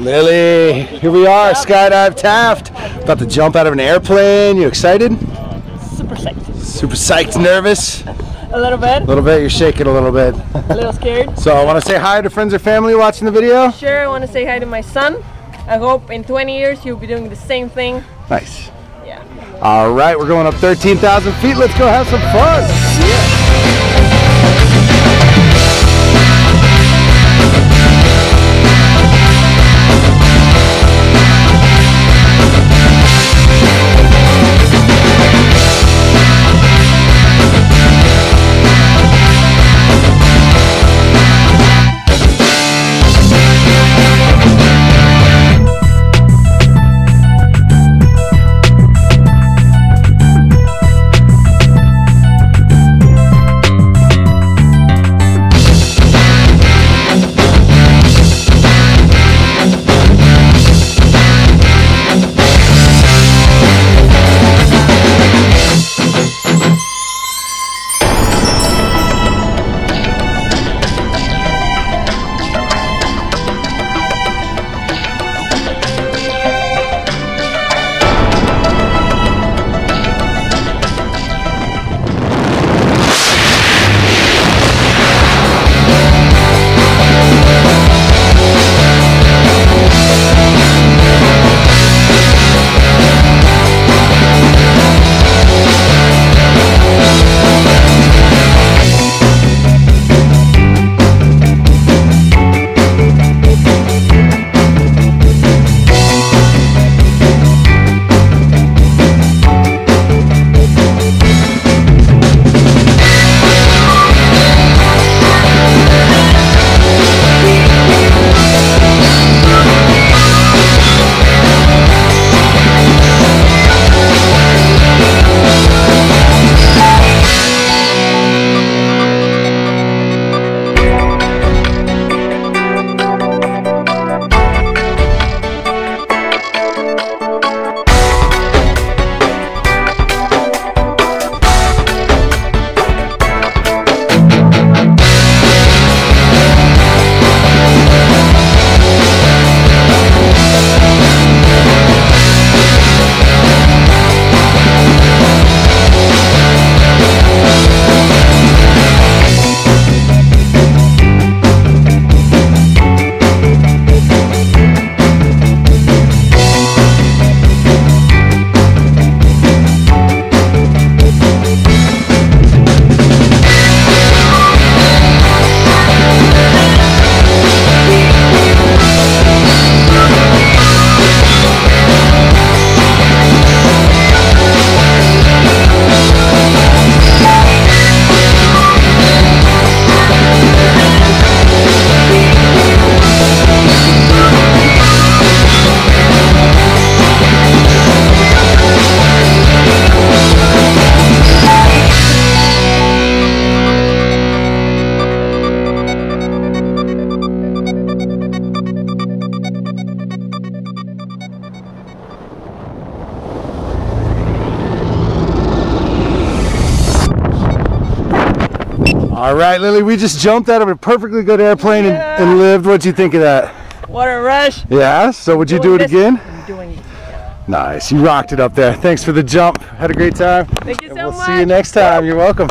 Lili, here we are, Skydive Taft. About to jump out of an airplane. You excited? Super psyched. Super psyched, nervous? A little bit. A little bit, you're shaking a little bit. A little scared. So I want to say hi to friends or family watching the video. Sure, I want to say hi to my son. I hope in 20 years you'll be doing the same thing. Nice. Yeah. All right, we're going up 13,000 feet. Let's go have some fun. Yeah. All right, Lili, we just jumped out of a perfectly good airplane and lived. What'd you think of that? What a rush. Yeah, so would you do it again? I'm doing it again. Nice, you rocked it up there. Thanks for the jump. Had a great time. Thank you so much. We'll see you next time. You're welcome.